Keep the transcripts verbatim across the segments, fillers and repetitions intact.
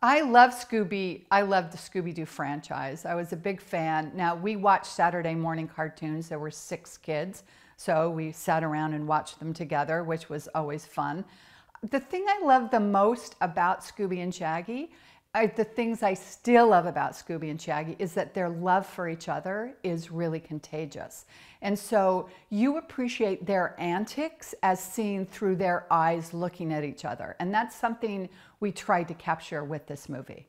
I love Scooby. I love the Scooby-Doo franchise. I was a big fan. Now, we watched Saturday morning cartoons. There were six kids, so we sat around and watched them together, which was always fun. The thing I love the most about Scooby and Shaggy, I, the things I still love about Scooby and Shaggy, is that their love for each other is really contagious. And so you appreciate their antics as seen through their eyes looking at each other. And that's something we tried to capture with this movie.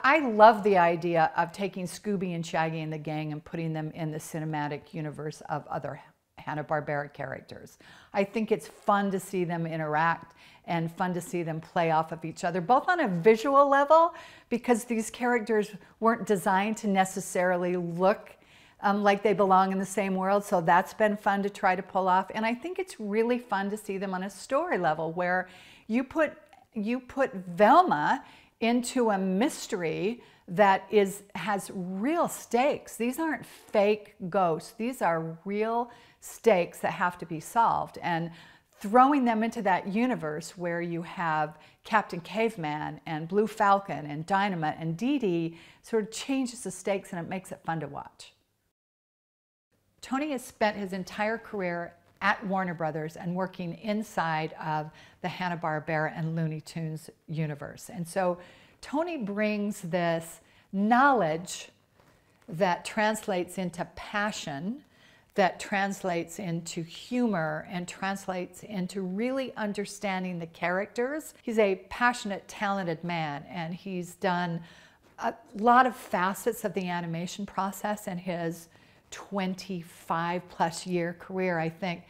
I love the idea of taking Scooby and Shaggy and the gang and putting them in the cinematic universe of other Hanna-Barbera characters. I think it's fun to see them interact and fun to see them play off of each other, both on a visual level, because these characters weren't designed to necessarily look um, like they belong in the same world, so that's been fun to try to pull off. And I think it's really fun to see them on a story level, where you put, you put Velma into a mystery that is, has real stakes. These aren't fake ghosts. These are real stakes that have to be solved. And throwing them into that universe where you have Captain Caveman and Blue Falcon and Dynomutt and Dee Dee sort of changes the stakes, and it makes it fun to watch. Tony has spent his entire career at Warner Brothers and working inside of the Hanna-Barbera and Looney Tunes universe. And so Tony brings this knowledge that translates into passion, that translates into humor, and translates into really understanding the characters. He's a passionate, talented man, and he's done a lot of facets of the animation process in his twenty-five plus year career, I think.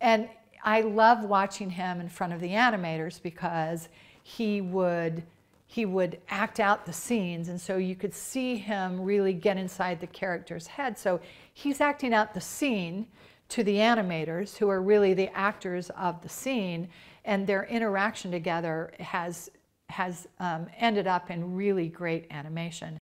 And I love watching him in front of the animators, because he would He would act out the scenes, and so you could see him really get inside the character's head. So he's acting out the scene to the animators, who are really the actors of the scene, and their interaction together has, has um, ended up in really great animation.